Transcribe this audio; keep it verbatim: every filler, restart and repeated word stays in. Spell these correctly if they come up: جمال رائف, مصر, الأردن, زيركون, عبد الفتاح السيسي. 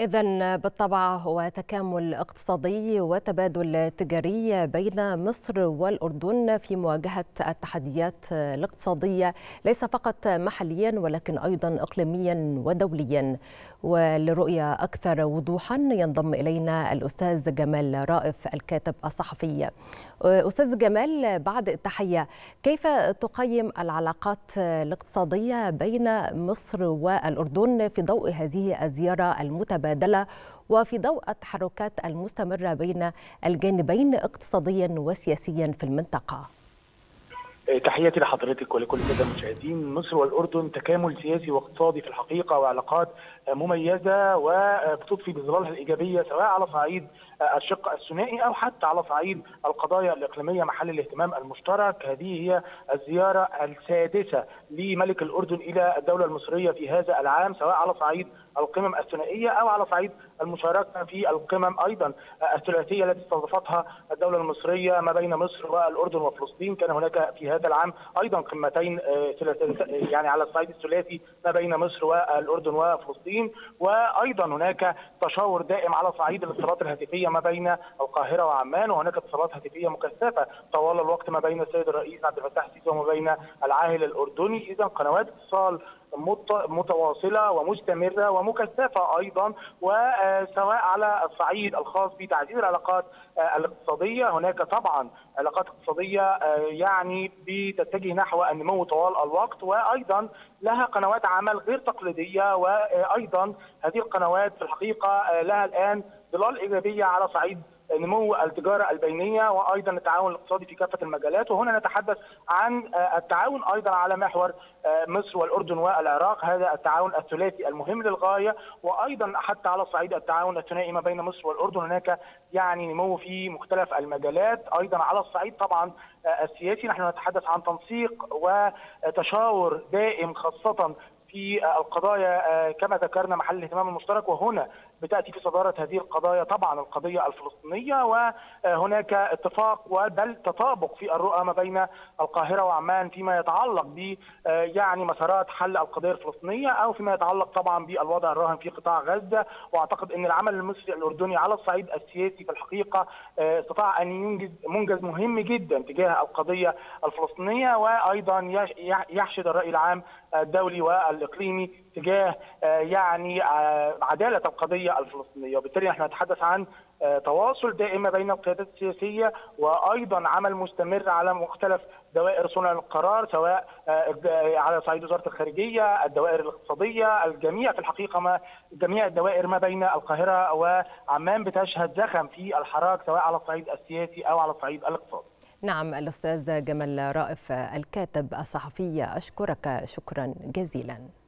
إذن بالطبع هو تكامل اقتصادي وتبادل تجاري بين مصر والأردن في مواجهة التحديات الاقتصادية ليس فقط محليا ولكن أيضا إقليميا ودوليا. ولرؤية أكثر وضوحا ينضم إلينا الأستاذ جمال رائف الكاتب الصحفي. أستاذ جمال، بعد التحية، كيف تقيم العلاقات الاقتصادية بين مصر والأردن في ضوء هذه الزيارة المتبادلة وفي ضوء التحركات المستمرة بين الجانبين اقتصاديا وسياسيا في المنطقة؟ تحياتي لحضرتك ولكل الساده المشاهدين. مصر والاردن تكامل سياسي واقتصادي في الحقيقه، وعلاقات مميزه وبتضفي بظلالها الايجابيه سواء على صعيد الشق الثنائي او حتى على صعيد القضايا الاقليميه محل الاهتمام المشترك. هذه هي الزياره السادسه لملك الاردن الى الدوله المصريه في هذا العام، سواء على صعيد القمم الثنائيه او على صعيد المشاركه في القمم ايضا الثلاثيه التي استضافتها الدوله المصريه ما بين مصر والاردن وفلسطين. كان هناك في هذا العام ايضا قمتين يعني على الصعيد الثلاثي ما بين مصر والاردن وفلسطين، وايضا هناك تشاور دائم على صعيد الاتصالات الهاتفيه ما بين القاهره وعمان، وهناك اتصالات هاتفيه مكثفه طوال الوقت ما بين السيد الرئيس عبد الفتاح السيسي وما بين العاهل الاردني. اذا قنوات اتصال متواصله ومستمره ومكثفه ايضا، وسواء على الصعيد الخاص بتعزيز العلاقات الاقتصاديه. هناك طبعا علاقات اقتصاديه يعني بتتجه نحو النمو طوال الوقت، وايضا لها قنوات عمل غير تقليديه، وايضا هذه القنوات في الحقيقه لها الان ظلال ايجابيه على صعيد نمو التجارة البينية وأيضا التعاون الاقتصادي في كافة المجالات. وهنا نتحدث عن التعاون أيضا على محور مصر والأردن والعراق، هذا التعاون الثلاثي المهم للغاية، وأيضا حتى على صعيد التعاون الثنائي ما بين مصر والأردن هناك يعني نمو في مختلف المجالات. أيضا على الصعيد طبعا السياسي نحن نتحدث عن تنسيق وتشاور دائم خاصة في القضايا كما ذكرنا محل الاهتمام المشترك، وهنا بتأتي في صدارة هذه القضايا طبعا القضية الفلسطينية. وهناك اتفاق وبل تطابق في الرؤى ما بين القاهرة وعمان فيما يتعلق ب يعني مسارات حل القضية الفلسطينية أو فيما يتعلق طبعا بالوضع الراهن في قطاع غزة. وأعتقد أن العمل المصري الأردني على الصعيد السياسي في الحقيقة استطاع أن ينجز منجز مهم جدا تجاه القضية الفلسطينية، وأيضا يحشد الرأي العام الدولي والإقليمي تجاه يعني عدالة القضية الفلسطينية. وبالتالي نحن نتحدث عن تواصل دائم بين القيادات السياسية، وأيضا عمل مستمر على مختلف دوائر صنع القرار سواء على صعيد وزارة الخارجية، الدوائر الاقتصادية، الجميع في الحقيقة ما جميع الدوائر ما بين القاهرة وعمان بتشهد زخم في الحراك سواء على الصعيد السياسي أو على الصعيد الاقتصادي. نعم، الأستاذ جمال رائف الكاتب الصحفي، أشكرك شكرا جزيلا.